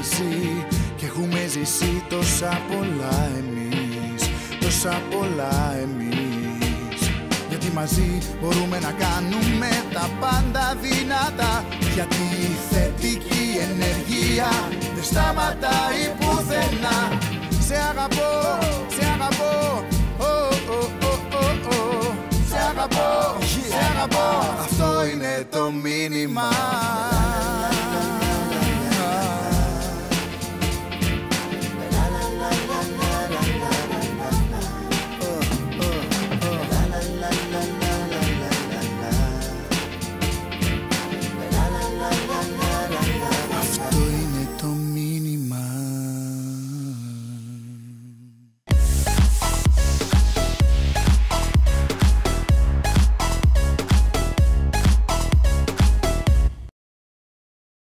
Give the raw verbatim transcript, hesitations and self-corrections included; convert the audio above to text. μαζί και έχουμε ζήσει τόσα πολλά εμείς, τόσα πολλά εμείς. Γιατί μαζί μπορούμε να κάνουμε τα πάντα δυνατά, γιατί η θετική ενεργία δεν σταματάει πουθενά. Σε αγαπώ, σε αγαπώ, oh, oh, oh, oh, oh. Σε αγαπώ, yeah. Σε αγαπώ, αυτό είναι το μήνυμα.